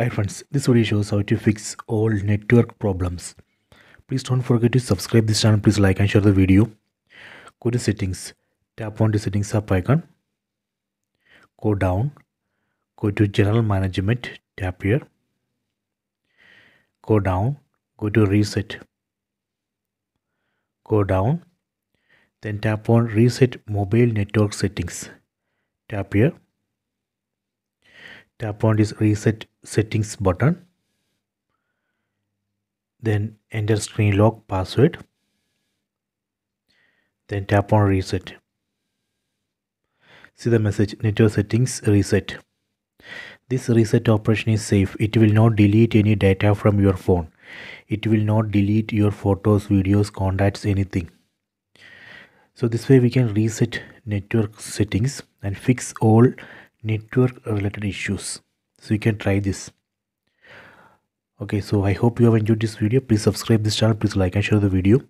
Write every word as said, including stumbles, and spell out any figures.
Hi friends, this video shows how to fix all network problems. Please don't forget to subscribe this channel. Please like and share the video. Go to settings. Tap on the settings up icon. Go down. Go to general management. Tap here. Go down. Go to reset. Go down. Then tap on reset mobile network settings. Tap here. Tap on this reset settings button, then enter screen lock password, then tap on reset. See the message, network settings reset. This reset operation is safe. It will not delete any data from your phone. It will not delete your photos, videos, contacts, anything. So this way we can reset network settings and fix all network related issues. So you can try this. Okay, so I hope you have enjoyed this video. Please subscribe this channel. Please like and share the video.